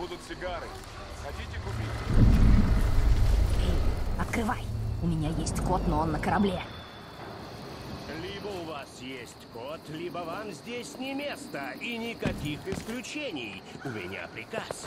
будут сигары. Хотите купить? Эй, открывай. У меня есть код, но он на корабле. Либо у вас есть код, либо вам здесь не место. И никаких исключений. У меня приказ.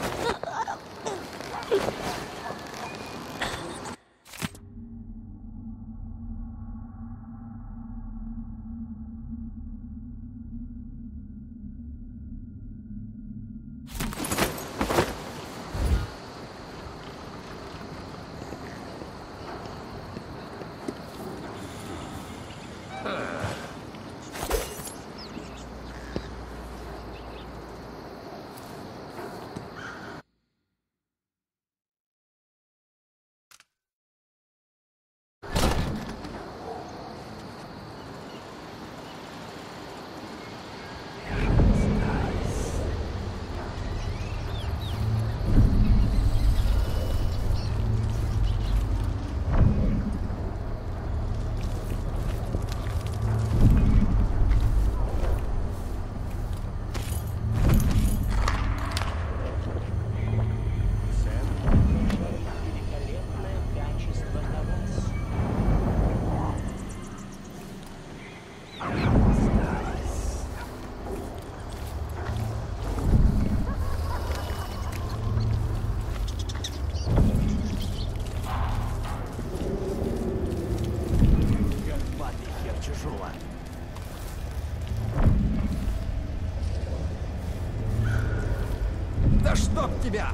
Тебя.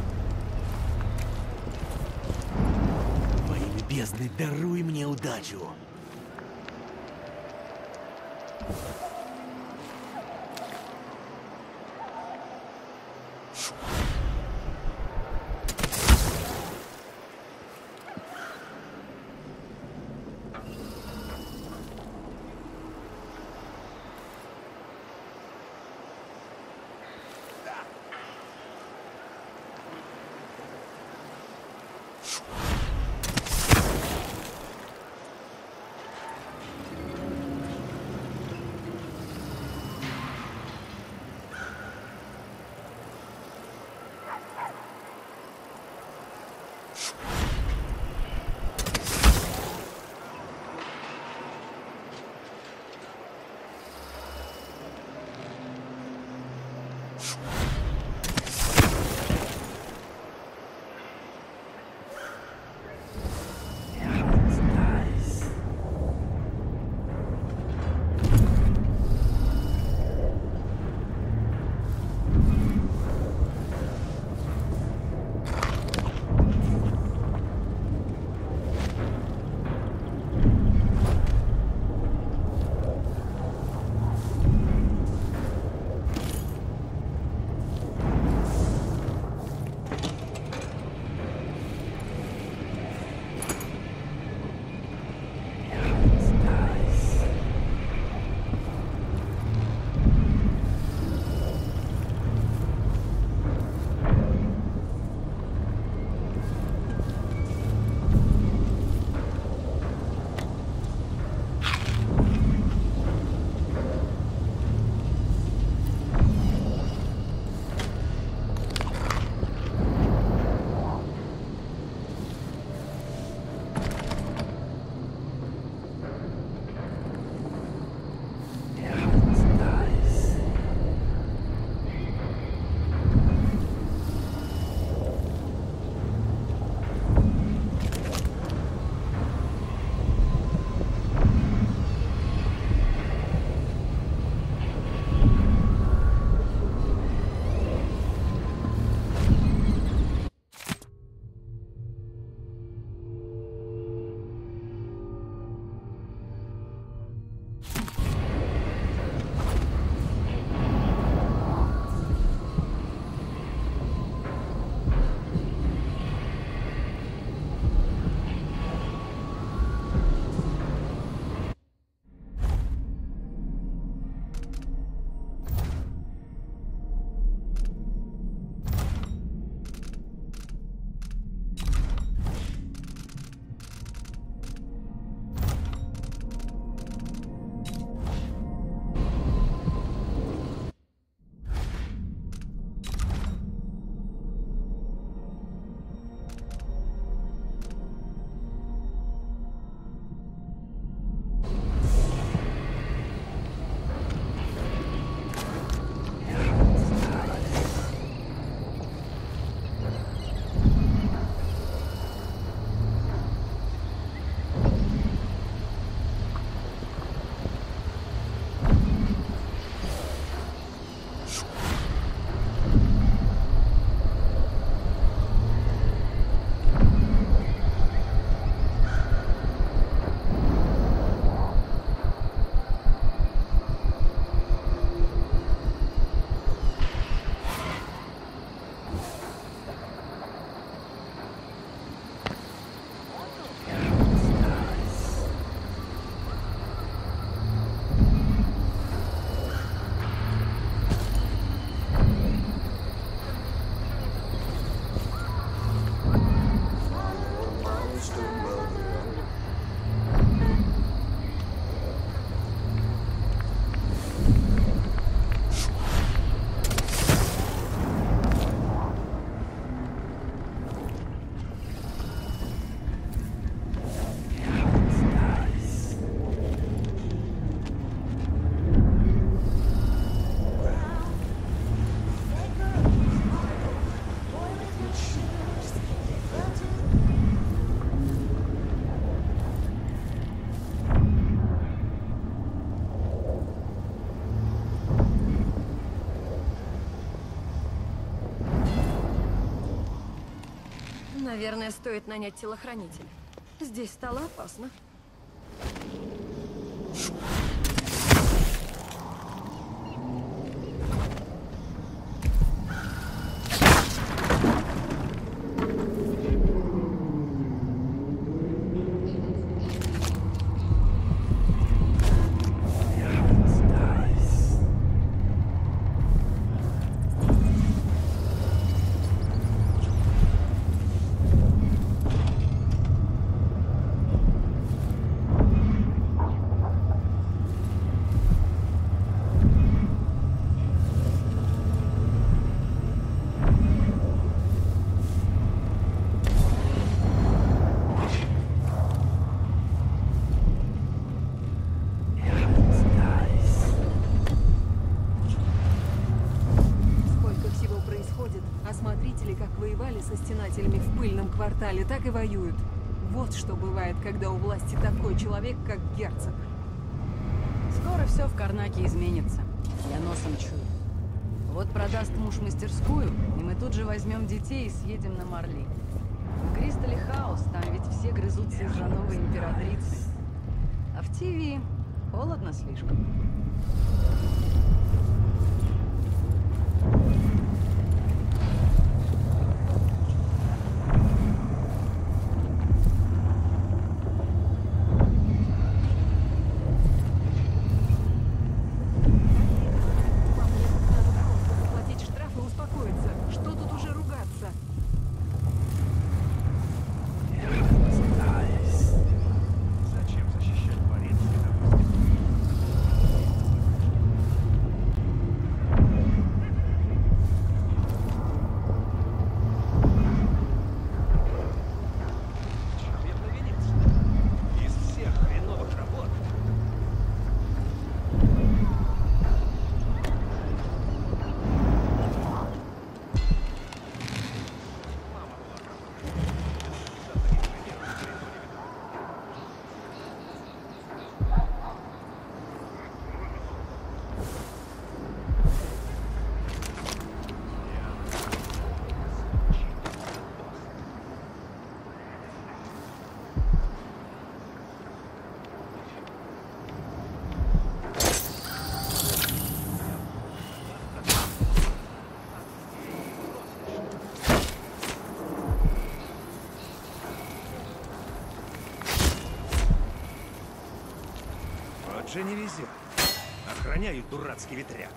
Мои любезные, даруй мне удачу. Наверное, стоит нанять телохранителя. Здесь стало опасно. Так и воюют. Вот что бывает, когда у власти такой человек, как герцог. Скоро все в Карнаке изменится. Я носом чую. Вот продаст муж мастерскую, и мы тут же возьмем детей и съедем на Марли. В Кристалле хаос, там ведь все грызутся из-за новой императрицы. А в Тивии холодно слишком. Же не везет. Охраняют дурацкий ветряк.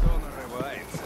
Кто нарывается?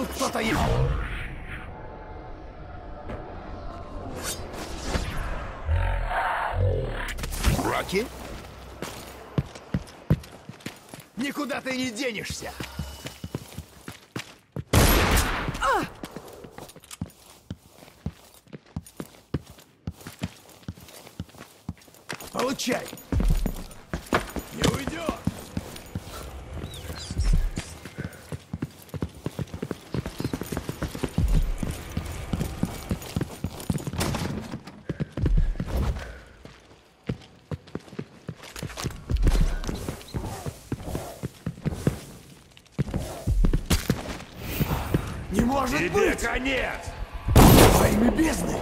Тут кто-то есть. Рокки? Никуда ты не денешься. Получай. Не уйдет. Не может тебе быть! Конец! Во имя бездны!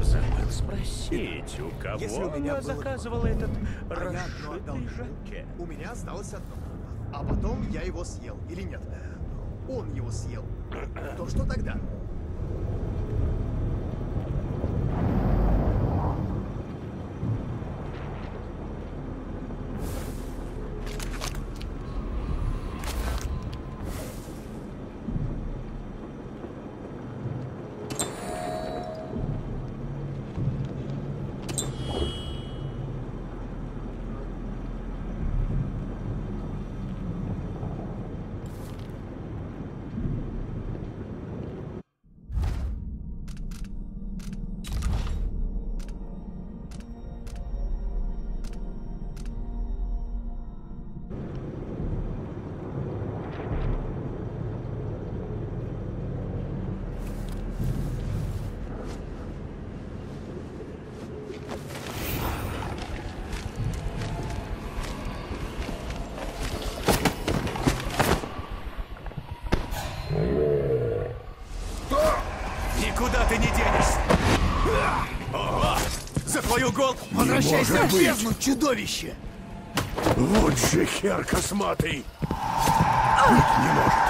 Забыл спросить, у кого если у меня заказывал было... этот расшитый жакет. У меня осталось одно. А потом я его съел. Или нет? Он его съел. То что тогда? Возвращайся в бездну, чудовище! Вот же хер косматый! Быть не может!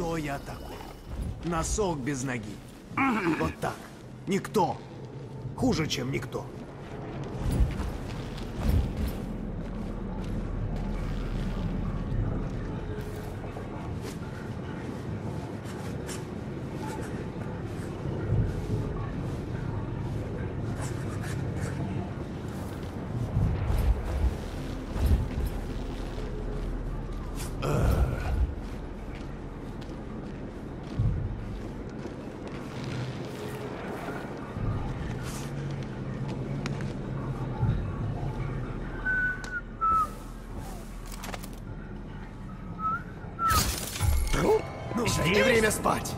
Кто я такой? Носок без ноги. Вот так. Никто. Хуже, чем никто. Не время спать.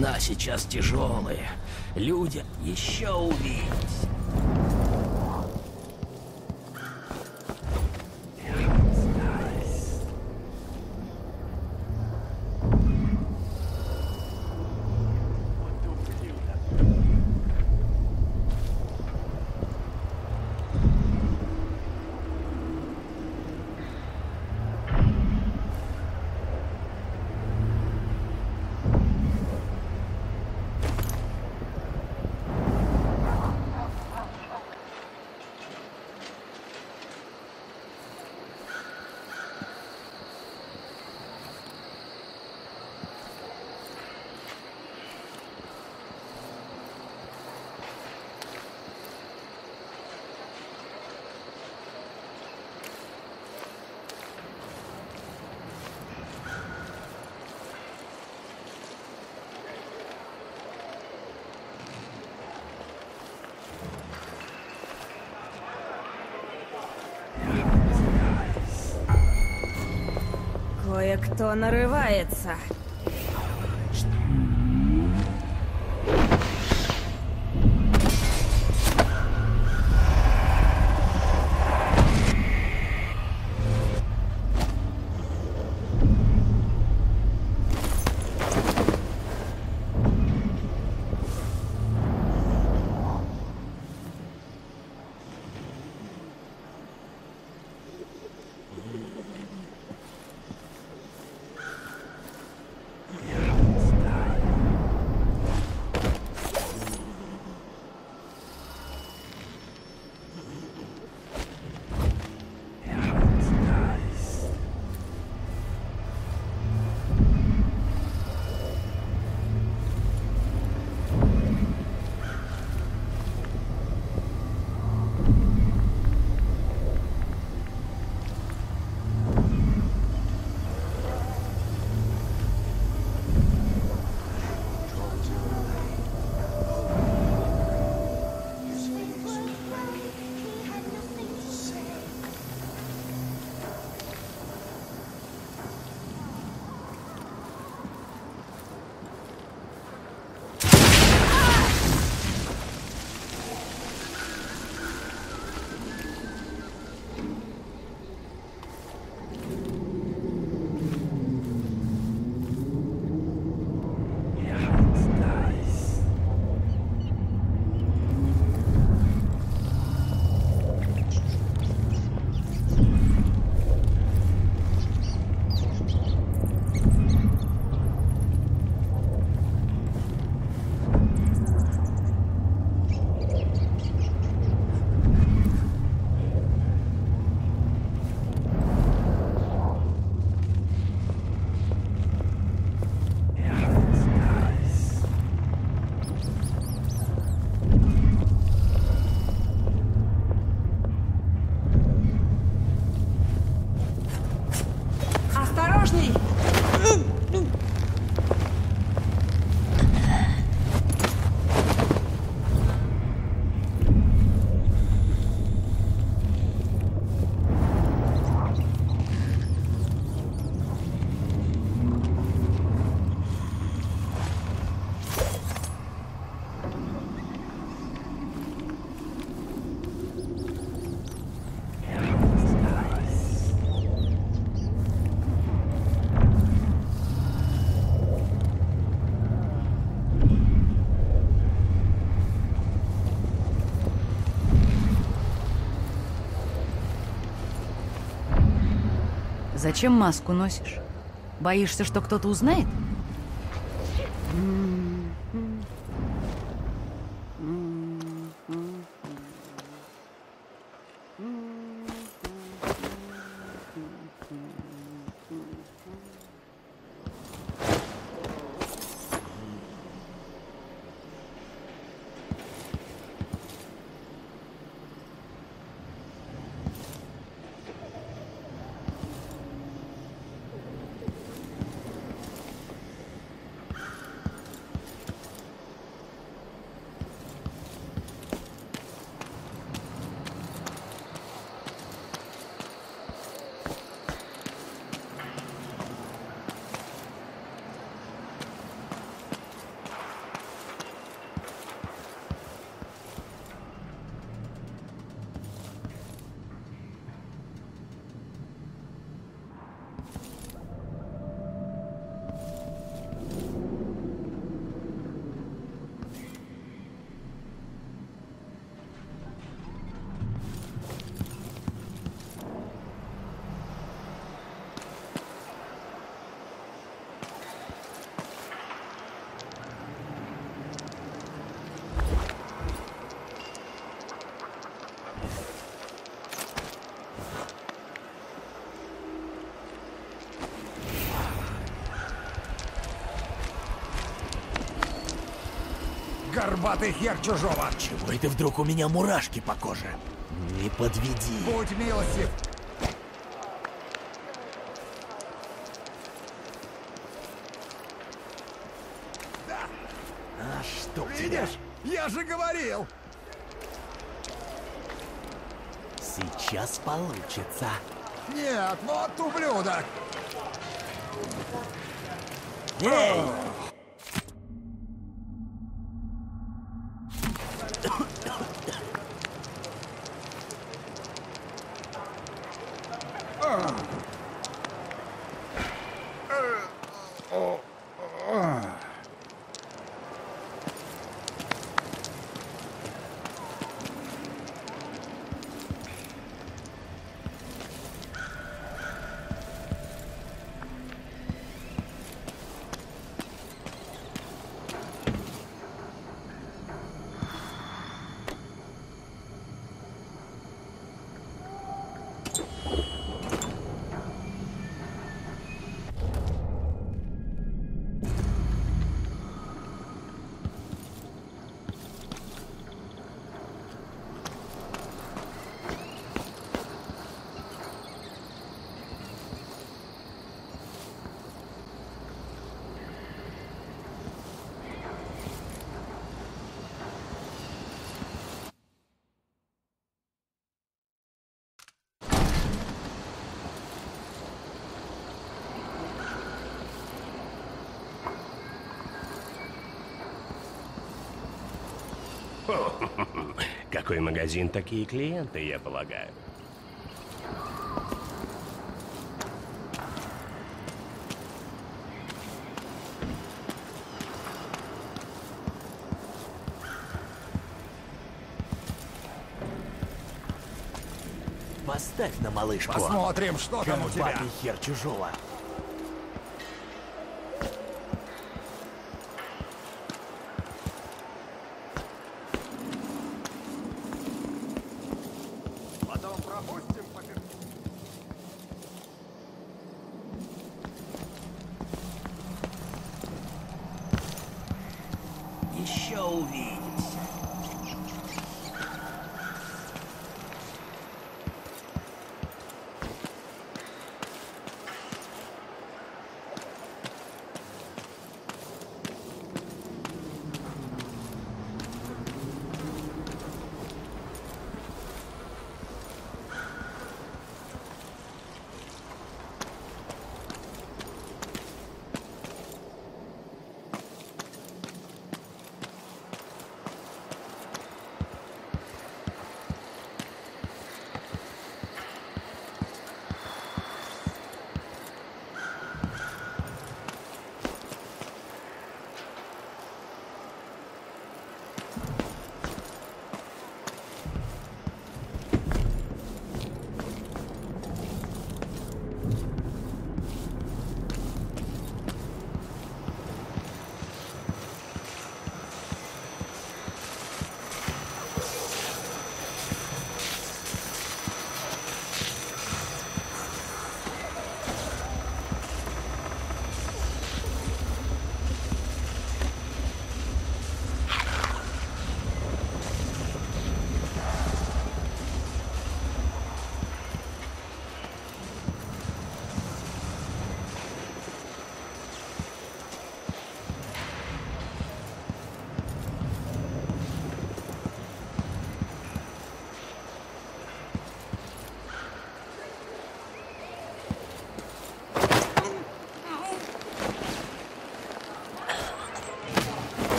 времена сейчас тяжелые. Люди еще увидеть. Кто нарывается? Зачем маску носишь? Боишься, что кто-то узнает? горбатый хер чужого. Чего это вдруг у меня мурашки по коже? Не подведи. Будь милостив. Да. А что? Видишь? Я же говорил. Сейчас получится. Нет, вот ублюдок. Эй! Какой магазин, такие клиенты, я полагаю. Поставь на малышку. Посмотрим, что там у тебя. Горбатый хер чужого.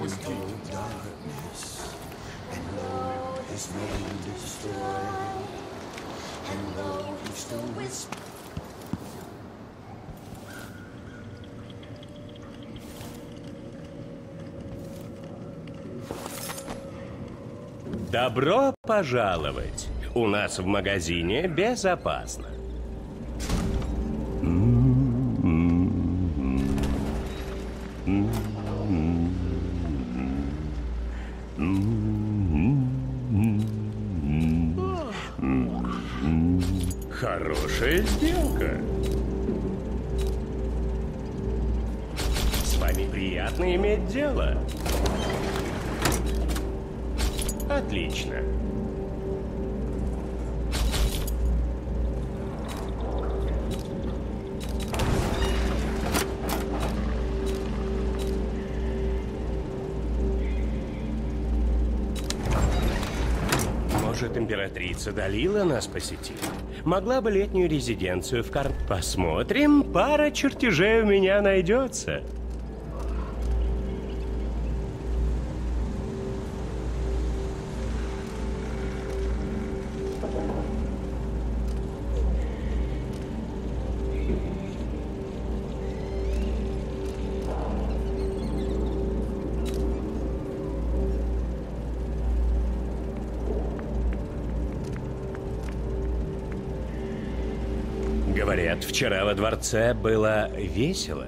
was no darkness, and lo, his name destroyed, and lo, he still whispered. Добро пожаловать! У нас в магазине безопасно. Хорошая сделка. С вами приятно иметь дело. Отлично. Может, императрица Далила нас посетит? Могла бы летнюю резиденцию в Карн... Посмотрим, пара чертежей у меня найдется. Говорят, вчера во дворце было весело.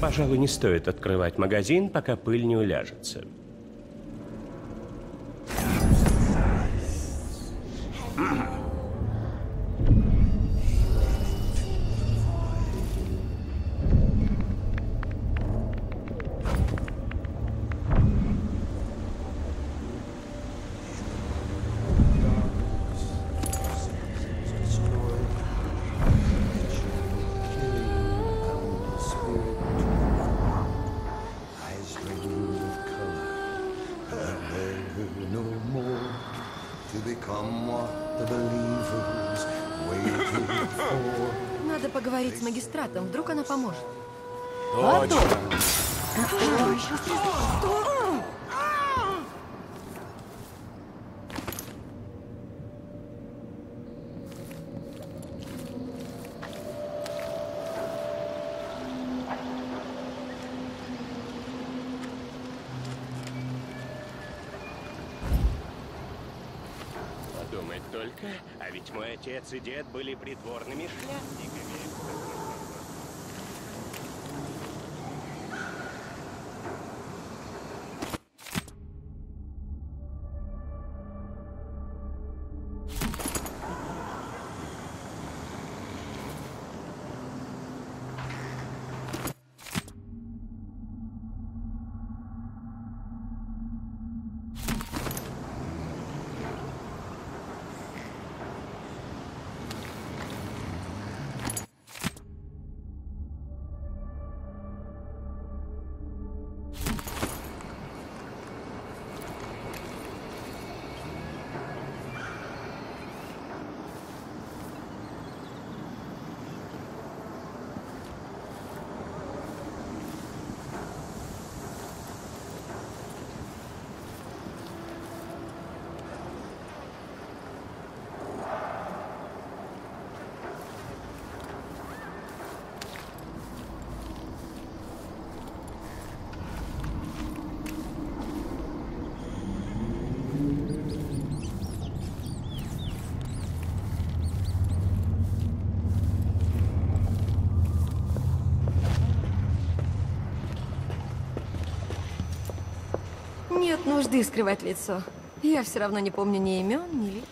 Пожалуй, не стоит открывать магазин, пока пыль не уляжется. Надо поговорить с магистратом, вдруг она поможет. Точно. Подумать только, а ведь мой отец и дед были придворными шляпниками. Нет нужды скрывать лицо. Я все равно не помню ни имен, ни лиц.